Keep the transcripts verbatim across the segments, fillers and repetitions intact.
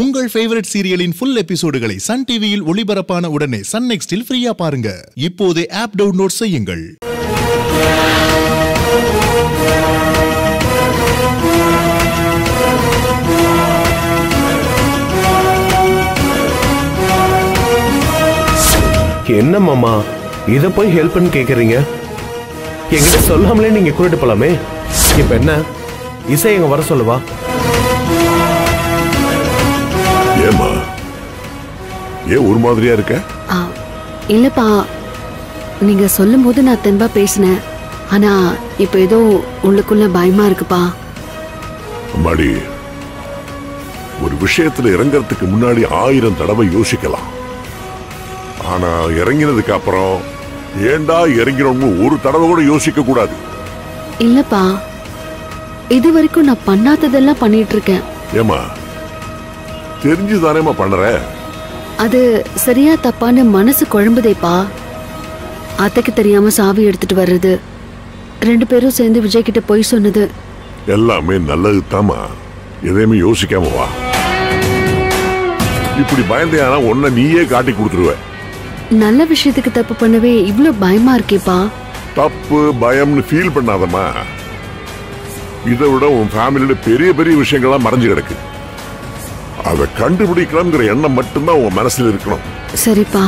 உங்கள் ஃபேவரட் சீரியலின் full எபிசோடுகளை சன் டிவியில் ஒளிபரப்பான உடனே சன் நெக்ஸ்டில் ஃப்ரீயா பாருங்க. இப்போதே ஆப் டவுன்லோட் செய்யுங்கள். என்ன மாமா இத போய் ஹெல்ப் பண்ண கேக்குறீங்க? என்கிட்ட சொல்லாமலே நீங்க கூட்டிட்டு போலாமே. இப்போ என்ன இசை எங்க வர சொல்லவா? ஏமா ஏ ஒரு மாதிரியா இருக்க? இல்லப்பா, நீங்க சொல்லும்போது நான் தெம்பா பேசினேன். ஆனா இப்போ ஏதோ உள்ளுக்குள்ள பயமா இருக்குப்பா. அம்மாடி, ஒரு விஷயத்துல இறங்கிறதுக்கு முன்னாடி ஆயிரம் தடவை யோசிக்கலாம். ஆனா இறங்கினதுக்கு அப்புறம் ஏண்டா இறங்கிறவங்க ஒரு தடவை கூட யோசிக்க கூடாது. இல்லப்பா, இது வரைக்கும் நான் பண்ணாததெல்லாம் பண்ணிட்டு இருக்கேன். ஏமா தெரிஞ்சுதானேமா பண்ற? அது சரியா தப்பான்னு மனசு குழம்புதேப்பா. அத்தைக்கு தெரியாம சாவி எடுத்துட்டு வர்றது, ரெண்டு பேரும் சேர்ந்து விஜய் கிட்ட போய் சொன்னது எல்லாமே நல்லது தாமா. எதையுமே யோசிக்காம வா. இப்படி பயந்தேனா உன்னை நீயே காட்டி கொடுத்துருவ. நல்ல விஷயத்துக்கு தப்பு பண்ணவே இவ்வளவு பயமா இருக்கேப்பா. தப்பு பயம்னு ஃபீல் பண்ணாதம்மா. இதை விட உன் ஃபேமிலியோட பெரிய பெரிய விஷயங்கள்லாம் மறைஞ்சு கிடக்கு. அதை கண்டுபிடிக்கலாம்ங்கிற எண்ணம் மட்டும்தான் உன் மனசுல இருக்கணும். சரிப்பா,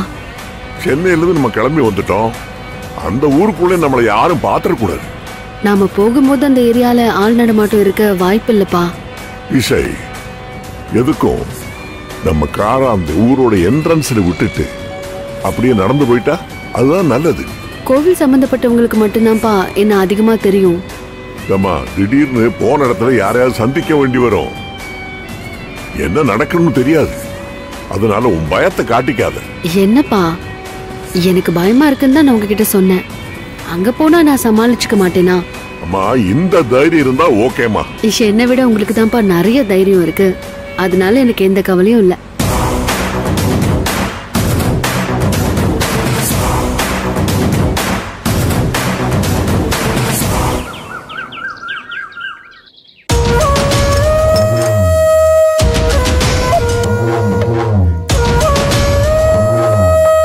சென்னையிலிருந்து நம்ம கிளம்பி வந்துட்டோம். அந்த ஊருக்குள்ளே நம்மளை யாரும் பாத்திரக்கூடாது. நாம போகும்போது அந்த ஏரியால ஆள் நடமாட்டம் இருக்க வாய்ப்பு இல்லப்பா. இசை, எதுக்கும் நம்ம காரை அந்த ஊரோட என்ட்ரன்ஸ்ல விட்டுட்டு அப்படியே நடந்து போயிட்டா அதுதான் நல்லது. கோவில் சம்பந்தப்பட்டவங்களுக்கு மட்டும்தான்ப்பா என்ன அதிகமா தெரியும். திடீர்னு போன இடத்துல யாரையாவது சந்திக்க வேண்டி வரும். என்ன நடக்கணும்னு தெரியாது. அதனால உன் பயத்தை காட்டிக்காத. என்னப்பா எனக்கு பயமா இருக்குன்னு தான் நான் உங்ககிட்ட சொன்னேன். அங்க போனா நான் சமாளிச்சுக்க மாட்டேனா? அம்மா, இந்த தைரியம் இருந்தா ஓகேமா. என்னை விட உங்களுக்கு தான்ப்பா நிறைய தைரியம் இருக்கு. அதனால எனக்கு எந்த கவலையும் இல்ல.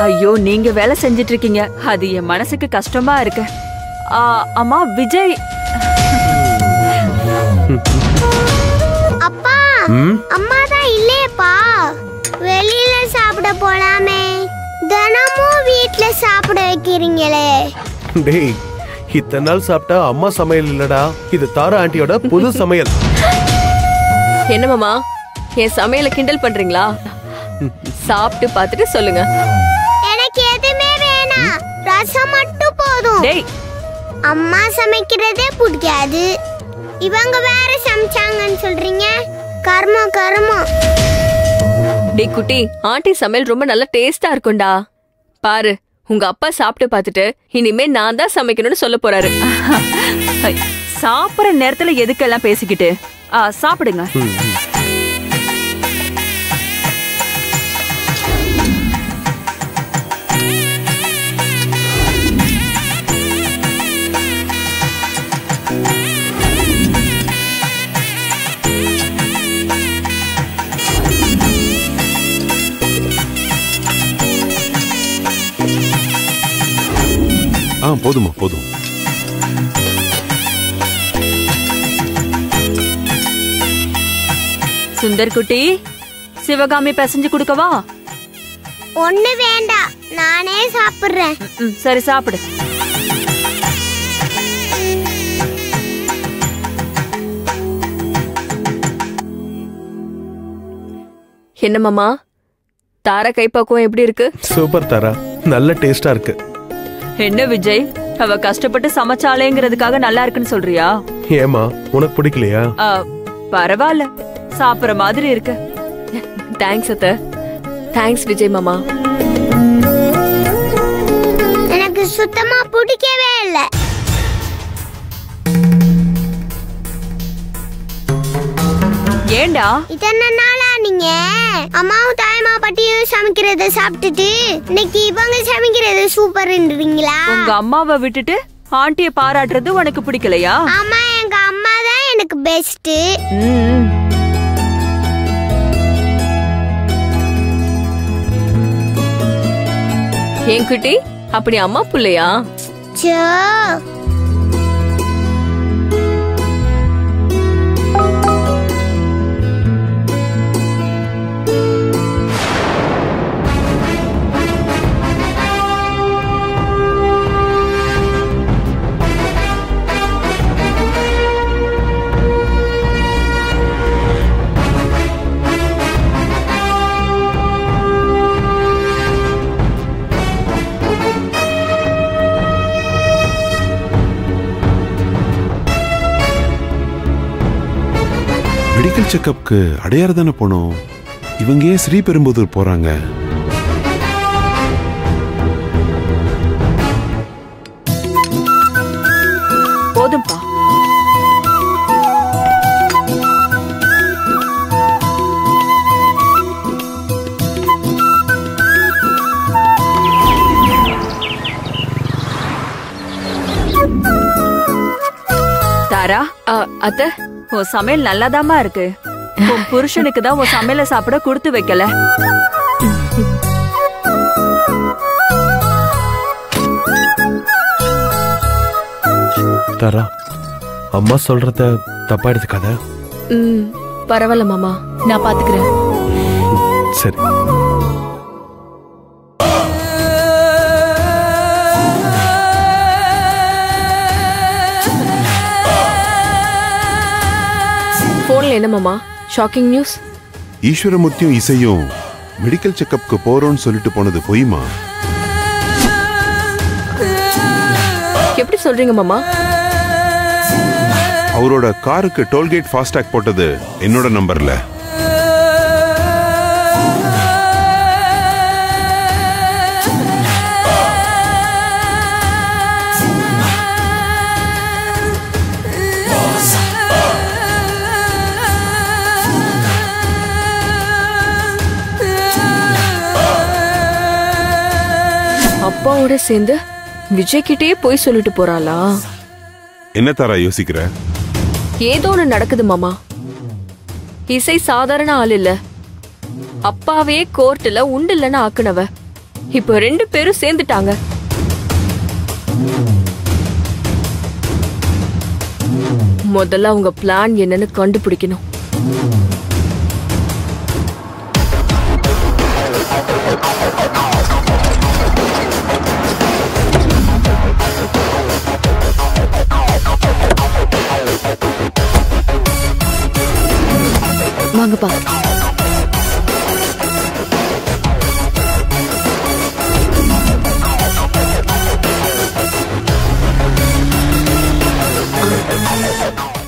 ஐயோ, நீங்க வேலை செஞ்சிட்டு இருக்கீங்க, அது என் மனசுக்கு கஷ்டமா இருக்கு. அம்மா, விஜய் அப்பா அம்மா தான் இல்லையப்பா. வெளியில சாப்பிட போலாமே, தினமும் வீட்ல சாப்பிட வைக்கிறீங்களே. டேய், இத்தனை நாள் சாப்பிட்டா அம்மா சமையல் இல்லடா, இது தாரா ஆண்டியோட புது சமையல். என்ன மாமா என் சமையலை கிண்டல் பண்றீங்களா? சாப்பிட்டு பார்த்துட்டு சொல்லுங்க. ரசம் மட்டும் போதும். டேய், அம்மா சமைக்கிறதே பிடிக்காது, இவங்க வேற சமைச்சாங்கன்னு சொல்றீங்க. கர்மம் கர்மம். டேய் குட்டி, ஆண்டி சமையல் ரொம்ப நல்ல டேஸ்டா இருக்கும்டா. பாரு, உங்க அப்பா சாப்பிட்டு பார்த்துட்டு இனிமே நான் தான் சமைக்கணும்னு சொல்ல போறாரு. சாப்பிடுற நேரத்துல எதுக்கெல்லாம் பேசிக்கிட்டு சாப்பிடுங்க. போதுமா போதும். சுந்தர் குட்டி, சிவகாமி பிசைஞ்சு கொடுக்கவா? ஒண்ணு வேண்டாம், நானே சாப்பிடுறேன். சரி சாப்பிடு. என்ன மாமா தாரா கைப்பக்குவம் எப்படி இருக்கு? சூப்பர் தாரா, நல்ல டேஸ்டா இருக்கு. என்ன விஜய், அவ கஷ்டப்பட்டு சமைச்சாலேங்கிறதுக்காக நல்லா இருக்குன்னு சொல்றியா? ஏமா உனக்கு பிடிக்கலையா? பரவாயில்ல, சாப்பிடுற மாதிரி இருக்கு. தேங்க்ஸ் அத்த. தேங்க்ஸ் விஜய் மாமா. எனக்கு சுத்தமா பிடிக்கவே இல்லை. ஏண்டா இத்தனை நாளா நீங்க அம்மாவும் தாயமா பட்டியும் சமைக்கிறத சாப்பிட்டுட்டு இன்னைக்கு இவங்க சமைக்கிறது சூப்பர்ன்றீங்களா? உங்க அம்மாவை விட்டுட்டு ஆண்டியை பாராட்டுறது உனக்கு பிடிக்கலையா? ஆமா, எங்க அம்மா தான் எனக்கு பெஸ்ட். ஏன் குட்டி அப்படி அம்மா புள்ளையா? मेडिकल चेकअप के अड़ेयर दाना पोनो इवंगे श्री पेरुंबदूर पोरांगा पोदंपा तारा अते वो समेल नल्ला दामा इरुक्कु वो पुरुषनुक्कु दा वो समेल सापड़ा कुडुत्तु वेक्कला तारा अम्मा सोल्रदा तप्पा एडुत्तुकादा हम्म परवल मामा ना पातुक्कुरेन सरी என்ன மாமா ஷாக்கிங் நியூஸ் ஈஸ்வரமூர்த்தியும் இசையும் மெடிக்கல் செக்கப்புக்கு போறோம்னு சொல்லிட்டு போனது பொய்மா? எப்படி சொல்றீங்க மாமா? அவரோட காருக்கு டோல்கேட் ஃபாஸ்டாக் போட்டது என்னோட நம்பர்ல. அப்பாவோட சேர்ந்து விஜய் கிட்டே போய் சொல்லிட்டு போறாளா? என்ன தாரா யோசிக்கிற? ஏதோ ஒன்னு நடக்குது மாமா. இசை சாதாரண ஆள் இல்ல. அப்பாவே கோர்ட்ல உண்டில்லன்னு ஆக்குனவ. இப்போ ரெண்டு பேரும் சேர்ந்துட்டாங்க. முதல்ல உங்க பிளான் என்னன்னு கண்டுபிடிக்கணும். வாங்கப்பா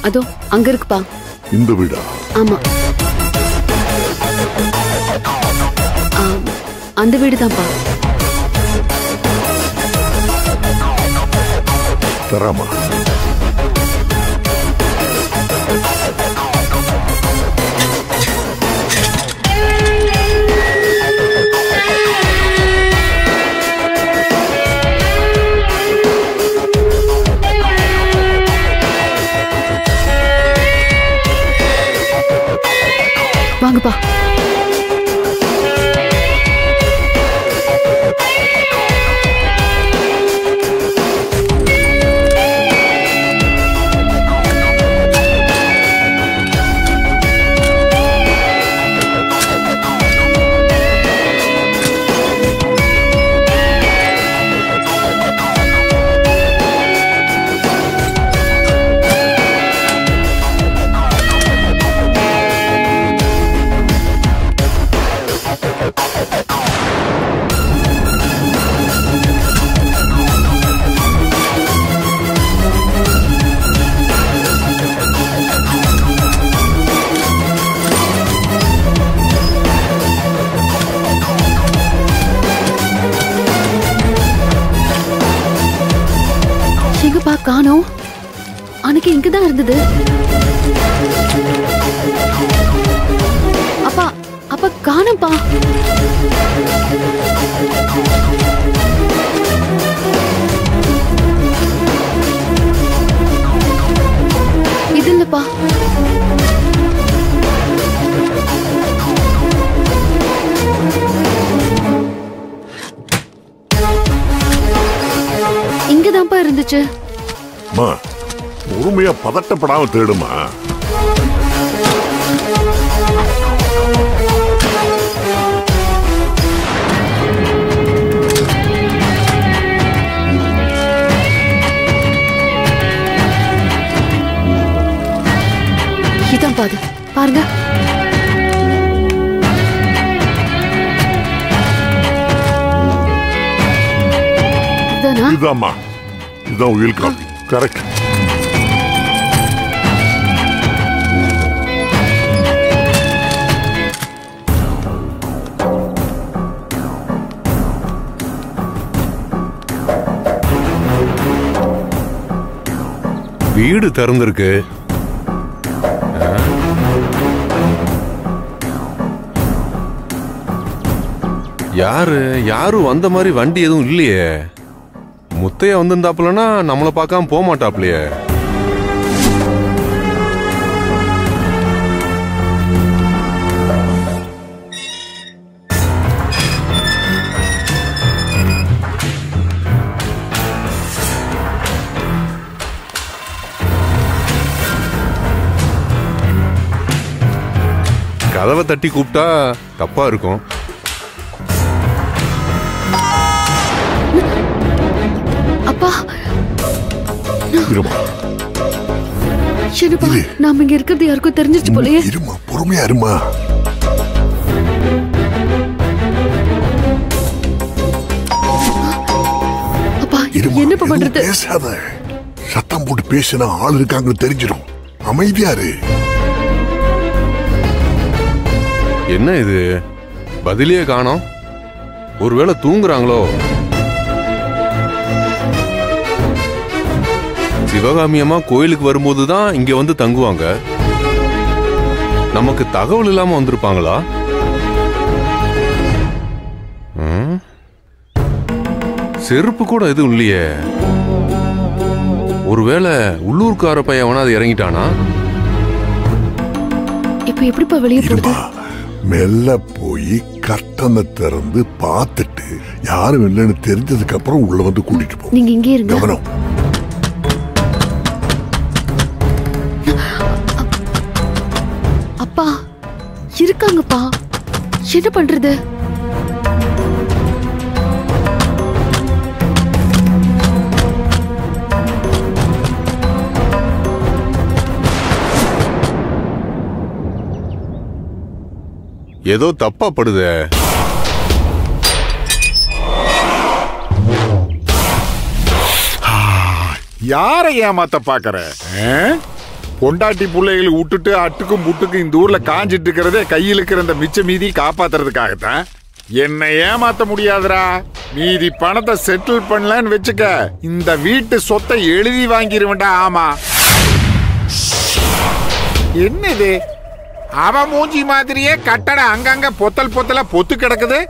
அதோ அங்க இருக்குப்பா இந்த வீடா? ஆமா அந்த வீடுதான்ப்பா. தரமா வாங்கப்பா. காணோ அன்னைக்கு இங்க தான் இருந்தது. அப்பா அப்பா காணப்பா. இது என்னப்பா? पदटपड़ा பாது பாருங்க இதானா இதாமா இதோ வீல் காப்பி கரெக்ட் வீடு திறந்திருக்கு யாரு யாரு வந்த மாதிரி வண்டி எதுவும் இல்லையே முத்தைய வந்திருந்தாப்லனா நம்மள பார்க்காம போக மாட்டாப்லையே கதவை தட்டி கூப்பிட்டா தப்பா இருக்கும் இருமா சின்னப்பா நாம இங்க இருக்குறது யாருக்கும் தெரிஞ்சிருச்சு போலயே இருமா பொறுமையா இருமா அப்பா என்னப்பா பண்றது பேசாத சத்தம் போட்டு பேசினா ஆள் இருக்காங்கன்னு தெரிஞ்சிரும் அமைதியா இரு என்ன இது பதிலே காணோம் ஒருவேளை தூங்குறாங்களோ சிவகாமி அம்மா கோயிலுக்கு வரும்போது தான் இங்க வந்து தங்குவாங்க நமக்கு தகவல் இல்லாம வந்திருப்பாங்களா செருப்பு கூட எதுவும் இல்லையே ஒருவேளை உள்ளூர்கார பையன் அது இறங்கிட்டானா இப்போ எப்படிப்பா வெளியே போறது மெல்ல போய் கட்டணை திறந்து பார்த்துட்டு யாரும் இல்லைன்னு தெரிஞ்சதுக்கு அப்புறம் உள்ள வந்து கூட்டிட்டு போ நீங்க இங்கே இருங்க கவனம் இருக்காங்கப்பா என்ன பண்றது ஏதோ தப்பா படுது யாரை ஏமாத்த பாக்குற பொண்டாட்டி பிள்ளைகளுக்கு விட்டுட்டு அட்டுக்கும் புட்டுக்கும் இந்த ஊர்ல காஞ்சிட்டு இருக்கிறதே கையில் இருக்கிற அந்த மிச்ச மீதி காப்பாத்துறதுக்காகத்தான் என்னை ஏமாத்த முடியாதுரா மீதி பணத்தை செட்டில் பண்ணலன்னு வச்சுக்க இந்த வீட்டு சொத்தை எழுதி வாங்கிருவேண்டா ஆமா என்னது அவன் மூஞ்சி மாதிரியே கட்டடம் அங்கங்க பொத்தல் பொத்தலா பொத்து கிடக்குது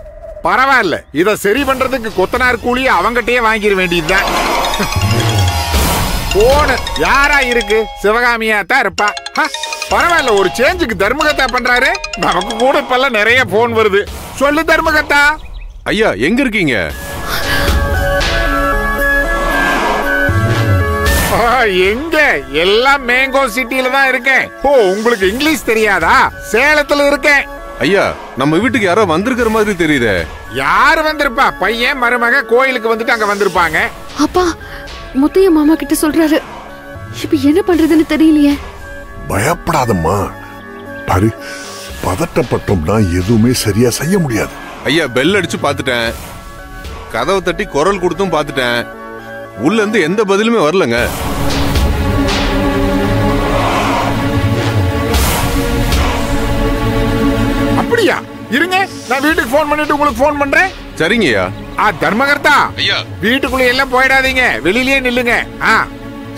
பரவாயில்ல இதை சரி பண்றதுக்கு கொத்தனார் கூலியை அவங்ககிட்டயே வாங்கிட வேண்டியதுதான் போன யாரா இருக்கு சிவகாமியா தான் இருப்பா பரவாயில்ல ஒரு சேஞ்சுக்கு தர்மகத்தா பண்றாரு நமக்கு கூட இப்ப நிறைய போன் வருது சொல்லு தர்மகத்தா ஐயா எங்க இருக்கீங்க எங்க எல்லாம் மேங்கோ சிட்டில தான் இருக்கேன் ஓ உங்களுக்கு இங்கிலீஷ் தெரியாதா சேலத்துல இருக்கேன் ஐயா நம்ம வீட்டுக்கு யாரோ வந்திருக்கிற மாதிரி தெரியுது யாரு வந்திருப்பா பையன் மருமக கோயிலுக்கு வந்துட்டு அங்க வந்திருப்பாங்க அப்பா முத்தைய மாமா கிட்ட சொல்றாரு இப்ப என்ன பண்றதுன்னு தெரியலையே பயப்படாதம்மா பாரு பதட்டப்பட்டோம்னா எதுவுமே சரியா செய்ய முடியாது ஐயா பெல் அடிச்சு பாத்துட்டேன் கதவை தட்டி குரல் கொடுத்தும் பாத்துட்டேன் உள்ள இருந்து எந்த பதிலுமே வரலங்க அப்படியா இருங்க நான் வீட்டுக்கு போன் பண்ணிட்டு உங்களுக்கு போன் பண்றேன் சரிங்கய்யா ஆ தர்மகர்த்தா ஐயா வீட்டுக்குள்ள எல்லாம் போயிடாதீங்க வெளியிலே நில்லுங்க ஆ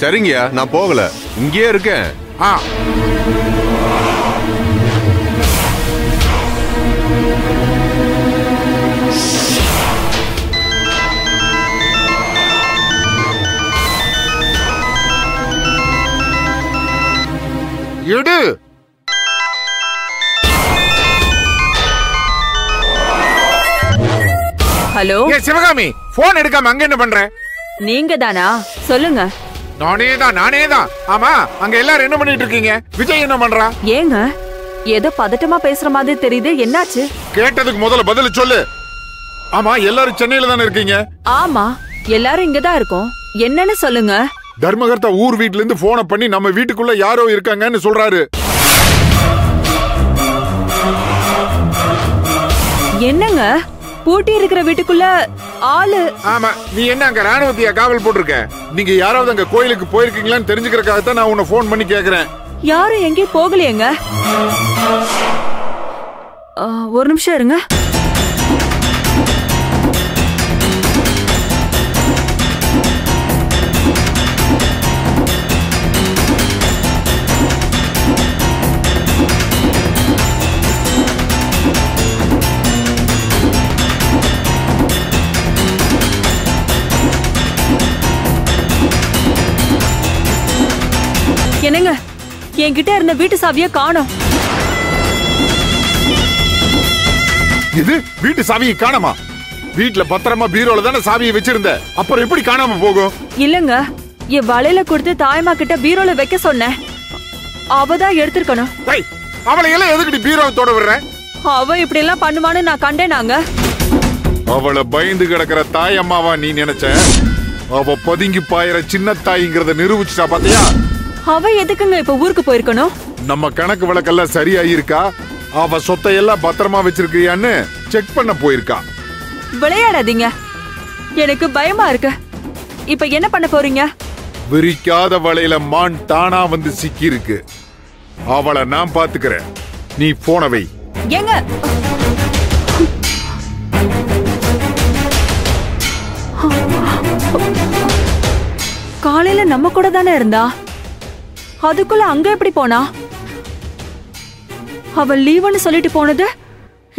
சரிங்கய்யா நான் போகல இங்கேயே இருக்கேன் ஆ எடு ஹலோ ஏ சிவகாமி போன் எடுக்காம அங்க என்ன பண்ற நீங்க தானா? சொல்லுங்க. நானே தான் நானே தான். ஆமா, அங்க எல்லாரும் என்ன பண்ணிட்டு இருக்கீங்க? விஜய் என்ன பண்றா? ஏங்க ஏதோ பதட்டமா பேசுற மாதிரி தெரியுது. என்னாச்சு? கேட்டதுக்கு முதல்ல பதில் சொல்லு. ஆமா, எல்லாரும் சென்னையில தான இருக்கீங்க? ஆமா, எல்லாரும் இங்க தான் இருக்கோம். என்னன்னு சொல்லுங்க. தர்மகர்த்தா ஊர் வீட்ல இருந்து போன் பண்ணி நம்ம வீட்டுக்குள்ள யாரோ இருக்காங்கன்னு சொல்றாரு. என்னங்க பூட்டி இருக்கிற வீட்டுக்குள்ள ஆளு? ஆமா, நீ என்ன அங்க ராணுவத்தியா காவல் போட்டுருக்க? நீங்க யாராவது அங்க கோயிலுக்கு போயிருக்கீங்களான்னு தெரிஞ்சுக்கிறதுக்காக தான் நான் உன்னை போன் பண்ணி கேக்குறேன். யாரும் எங்கே போகலையேங்க. ஒரு நிமிஷம் இருங்க. என்னங்க, என்கிட்ட இருந்த வீட்டு சாவியை காணோம். இது வீட்டு சாவியை காணமா? வீட்ல பத்திரமா பீரோல தான சாவியை வச்சிருந்த, அப்புறம் எப்படி காணாம போகும்? இல்லங்க, என் வலையில கொடுத்து தாய்மா கிட்ட பீரோல வைக்க சொன்னேன். அவதான் எடுத்திருக்கணும். அவளை எல்லாம் எதுக்கிட்டு பீரோவை தொட விடுற? அவ இப்படி எல்லாம் பண்ணுவான்னு நான் கண்டேனாங்க. அவளை பயந்து கிடக்கிற தாயம்மாவா நீ நினைச்ச? அவ பதுங்கி பாயிற சின்ன தாய்ங்கிறத நிரூபிச்சுட்டா பாத்தியா. அவ எதுக்குங்க இப்ப ஊருக்கு போயிருக்கணும்? நம்ம கணக்கு வழக்கெல்லாம் சரியாயிருக்கா, அவ சொத்தை எல்லாம் பத்திரமா வச்சிருக்கியான்னு செக் பண்ண போயிருக்கா. விளையாடாதீங்க, எனக்கு பயமா இருக்கு. இப்ப என்ன பண்ண போறீங்க? விரிக்காத வலையில மான் தானா வந்து சிக்கி இருக்கு. அவளை நான் பாத்துக்கிறேன், நீ போன வை. எங்க காலையில நம்ம கூட தானே இருந்தா, அதுக்குள்ள அங்க எப்படி போனா? அவள் லீவுன்னு சொல்லிட்டு போனது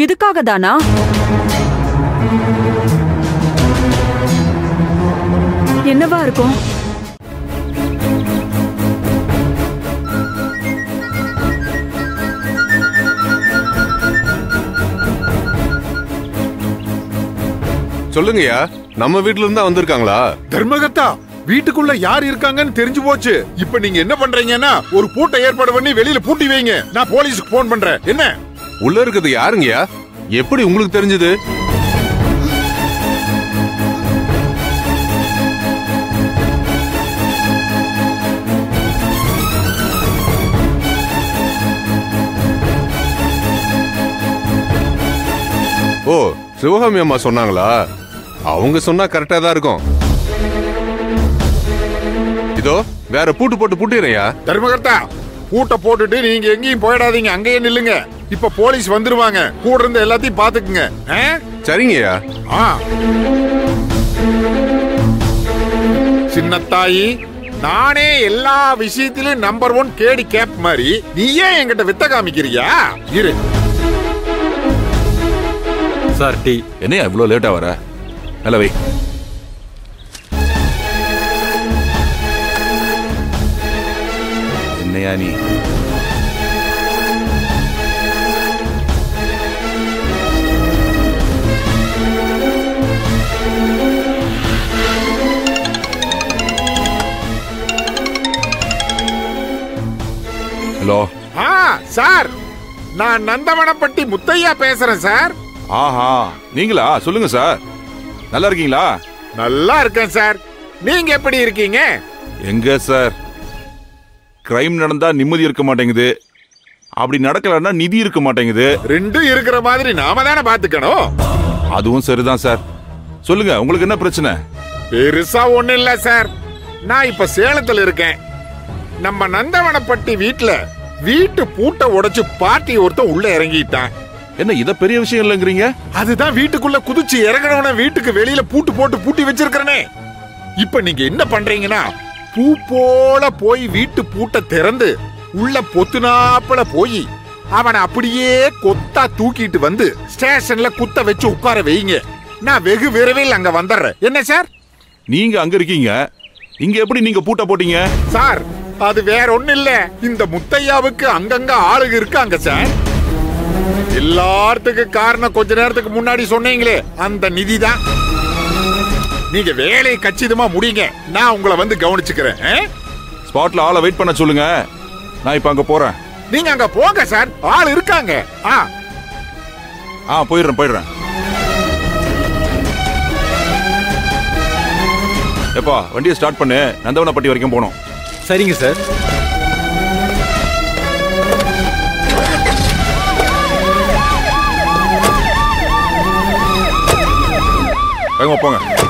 இதுக்காக தானா? என்னவா இருக்கும்? சொல்லுங்கயா, நம்ம வீட்டுல இருந்தா வந்திருக்காங்களா? தர்மகர்த்தா வீட்டுக்குள்ள யார் இருக்காங்கன்னு தெரிஞ்சு போச்சு. இப்ப நீங்க என்ன பண்றீங்கன்னா ஒரு கூட்ட ஏற்பாடு பண்ணி வெளியில பூட்டி வைங்க. நான் போலீஸ்க்கு போன் பண்றேன். என்ன உள்ள இருக்குது யாருங்கயா? எப்படி உங்களுக்கு தெரிஞ்சது? ஓ, சிவகாமி அம்மா சொன்னாங்களா? அவங்க சொன்னா கரெக்டா தான் இருக்கும். வேற பூட்டு போட்டு பூட்டிடுறியா? தர்மகர்த்தா பூட்ட போட்டுட்டு நீங்க எங்கேயும் போயிடாதீங்க, அங்கேயே நில்லுங்க. இப்ப போலீஸ் வந்துருவாங்க, கூட இருந்து எல்லாத்தையும் பாத்துக்குங்க. சரிங்கய்யா. சின்னத்தாயி, நானே எல்லா விஷயத்திலும் நம்பர் ஒன் கேடி கேப் மாதிரி நீ ஏன் என்கிட்ட வித்த காமிக்கிறியா? இரு சார், டீ என்னையா இவ்வளவு லேட்டா வர? நல்லவை. ஹலோ சார், நான் நந்தவனப்பட்டி முத்தையா பேசுறேன் சார். ஆஹா, நீங்களா? சொல்லுங்க சார், நல்லா இருக்கீங்களா? நல்லா இருக்கேன் சார், நீங்க எப்படி இருக்கீங்க? எங்க சார், கிரைம் நடந்தா நிம்மதி இருக்க மாட்டேங்குது, அப்படி நடக்கலன்னா நிதி இருக்க மாட்டேங்குது. ரெண்டும் இருக்கிற மாதிரி நாம தானே பாத்துக்கணும். அதுவும் சரிதான் சார். சொல்லுங்க, உங்களுக்கு என்ன பிரச்சனை? பெருசா ஒண்ணும் இல்ல சார். நான் இப்ப சேலத்துல இருக்கேன். நம்ம நந்தவனப்பட்டி வீட்டுல வீட்டு பூட்ட உடைச்சு பார்ட்டி ஒருத்தன் உள்ள இறங்கிட்டான். என்ன இத பெரிய விஷயம் இல்லைங்கிறீங்க? அதுதான், வீட்டுக்குள்ள குதிச்சு இறங்கறவன வீட்டுக்கு வெளியில பூட்டு போட்டு பூட்டி வச்சிருக்கிறனே. இப்ப நீங்க என்ன பண்றீங்கன்னா பூ போல போய் வீட்டு பூட்ட திறந்து உள்ள பொத்துனாப்பல போய் அவனை அப்படியே கொத்தா தூக்கிட்டு வந்து ஸ்டேஷன்ல குத்த வச்சு உட்கார வைங்க. நான் வெகு விரைவில் அங்க வந்துடுறேன். என்ன சார், நீங்க அங்க இருக்கீங்க, இங்க எப்படி நீங்க பூட்ட போட்டீங்க? சார், அது வேற ஒண்ணு இல்ல, இந்த முத்தையாவுக்கு அங்கங்க ஆளுங்க இருக்காங்க சார். எல்லாத்துக்கும் காரணம் கொஞ்ச நேரத்துக்கு முன்னாடி சொன்னீங்களே, அந்த நிதி தான். நீங்க வேலையை கச்சிதமா முடிங்க. நான் உங்களை வந்து கவனிச்சுக்கிறேன். ஸ்பாட்ல ஆளை வெயிட் பண்ண சொல்லுங்க. நான் இப்ப அங்க போறேன். நீங்க அங்க போங்க சார், ஆள் இருக்காங்க. ஆ ஆ போயிடுறேன் போயிடுறேன். எப்பா வண்டியை ஸ்டார்ட் பண்ணு, நந்தவனப்பட்டி வரைக்கும் போகணும். சரிங்க சார். போங்க போங்க.